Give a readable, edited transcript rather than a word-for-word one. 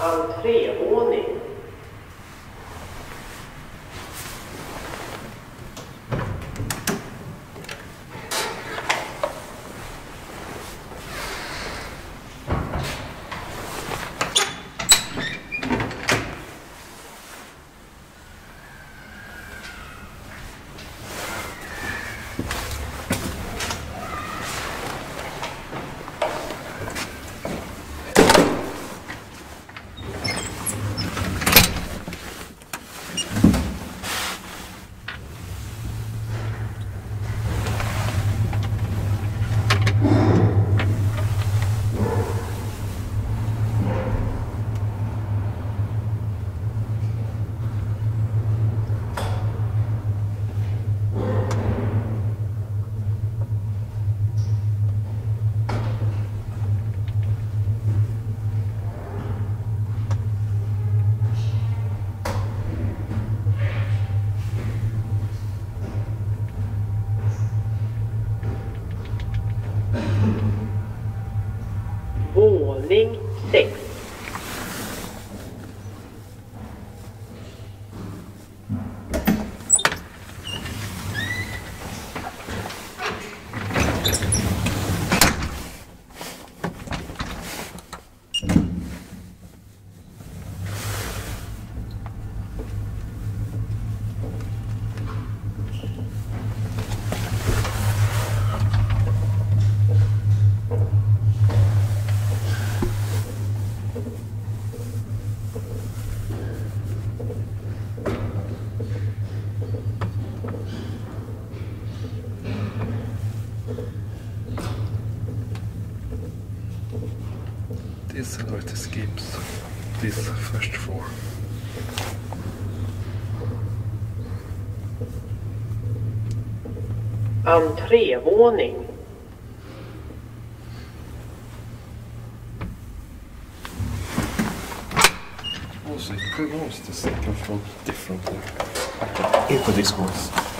entréordning. It escapes this first floor. Entrévåning. Also, it pronounced the second floor differently into this house.